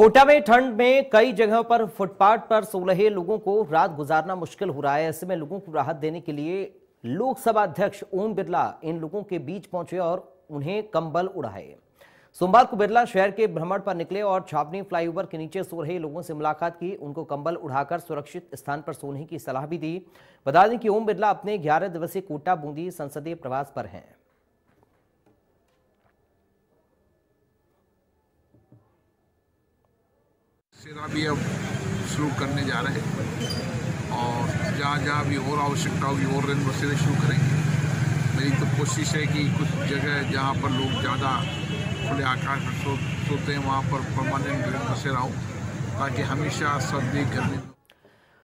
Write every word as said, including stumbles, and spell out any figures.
कोटा में ठंड में कई जगहों पर फुटपाथ पर सो रहे लोगों को रात गुजारना मुश्किल हो रहा है। ऐसे में लोगों को राहत देने के लिए लोकसभा अध्यक्ष ओम बिरला इन लोगों के बीच पहुंचे और उन्हें कंबल उड़ाए। सोमवार को बिरला शहर के भ्रमण पर निकले और छावनी फ्लाईओवर के नीचे सो रहे लोगों से मुलाकात की, उनको कंबल उड़ाकर सुरक्षित स्थान पर सोने की सलाह भी दी। बता दें कि ओम बिरला अपने ग्यारह दिवसीय कोटा बूंदी संसदीय प्रवास पर हैं। सेवा भी अब शुरू करने जा रहे हैं और जहाँ जहाँ भी और आवश्यकता होगी और रेन बसें शुरू करेंगे। मेरी तो कोशिश है कि कुछ जगह जहाँ पर लोग ज़्यादा खुले आकाश में सो सोते हैं वहाँ पर परमानेंट रेन बसें लाऊं ताकि हमेशा सर्दी गर्मी